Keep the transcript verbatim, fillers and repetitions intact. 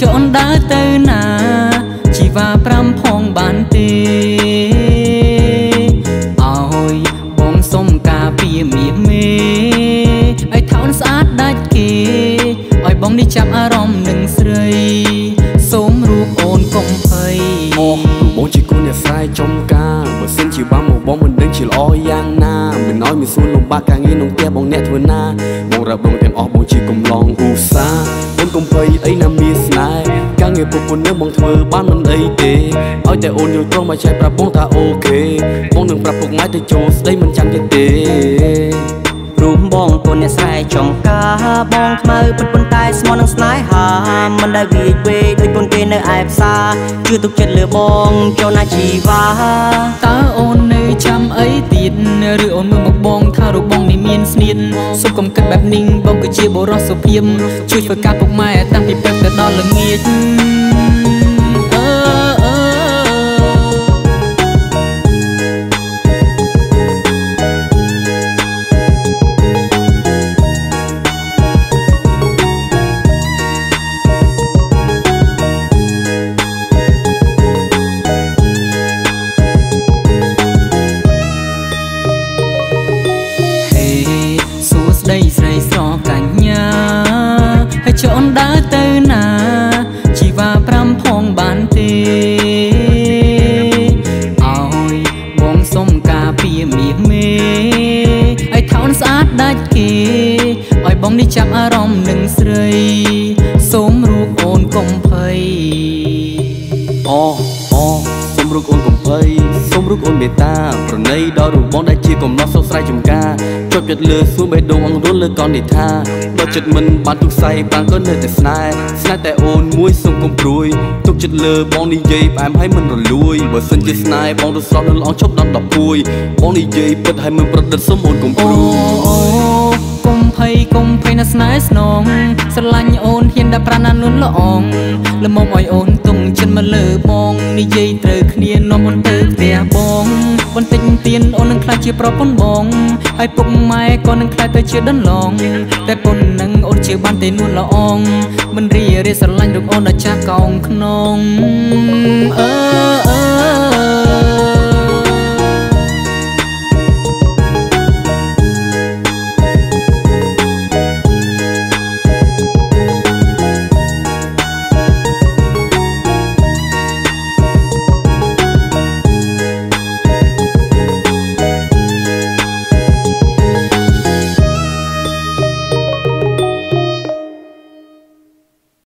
ชนได้เตนาชีวาพรำพองบานตีเอาบองสมกาปีมีเมไอเท้าสะอาดได้เกไอบองได้จับอารมณ์หนึ่งเสยสมรูปโอนกงเพยโมบองจีกุนอย่าใส่จมกาเมื่อเส้นชีวาหมอบองมันดึงชีลอยยางนาเมื่อน้อยมีสูนลงบ้ากางยีนงเตี้ยบองเนทเวนาบองระบองเต็มออกบองจีกุมลองอุซาบองเพยไอนามีสไนการเงียบปุ่นปุ่นเนื้อบองเธอบ้านมันไอเตะเอาแต่โอนอยู่ตรงมาใช้ปรับบองตาโอเคบองหนึ่งปรับปุ่นไม้แต่โจสได้มันจังเตะรูมบองปุ่นเนี่ยใส่จมกาบองมาปุ่นปุ่นตายสมอนังสไนหามันได้วีดเวย์ด้วยปุ่นเกนเนอไอฟซาชื่อตุกเจ็ดเหลือบองเจ้านาจีวาตาโอนในจำไอติดหรือโอนมือหมกบองถ้ารูบองในเมียนสนิทสุกกำกัดแบบนิ่งบองก็เชียร์โบรอสเพียมช่วยฝึกการปลุกไม้ตั้งที่แป๊บแต่ตอนละเงียดจนได้เตนาชีวาพรำพองบานตีเอาบองสมกาปีมีเมไอเท้าสะอาดได้เกไอบองได้จับอารมณ์หนึ่งเสยสมรูปโอนกมเพยอ๋ออ๋อสมรูปโอนกมเพยสมรูปโอนเมตตาเพราะในดอรูบองได้ชีกมล็อกโซ่ใส่จุ่มกาจบจัดเลือสู้ใบดวงรุ่นเลือกก่อนดิท่าเราจัดมันบานทุกใส่ปางก็เนื้อแต่สไนส์สไนส์แต่โอนมุ้ยส่งกลมปลุยทุกจัดเลือบองดีเย่แปมให้มันรลุยบอสันจีสไนส์บองดูสอบดูลองชกดันดับปุยบองดีเย่เปิดให้มันประดับสมบูรณ์กลมปลุยกลมไพ่กลมไพ่น่าสไนส์นองสลันโอนเฮียนดาปรานันลุ้นละอองละมอมอ่อยโอนตรงจนมาเลือบองดีเย่เตอเคลียนนอมบนเตอเตียบองบนติงเตียนโอนนั่งคลายเชียร์ปลอบปนบองไอปุ่มไม้ก่อนนั่งคลายเตอเชียร์ดันลองแต่ปนนั่งโอนเชียร์บ้านเตนวลละอองมันเรียเรียสลันลูกโอนอาชากองขนอง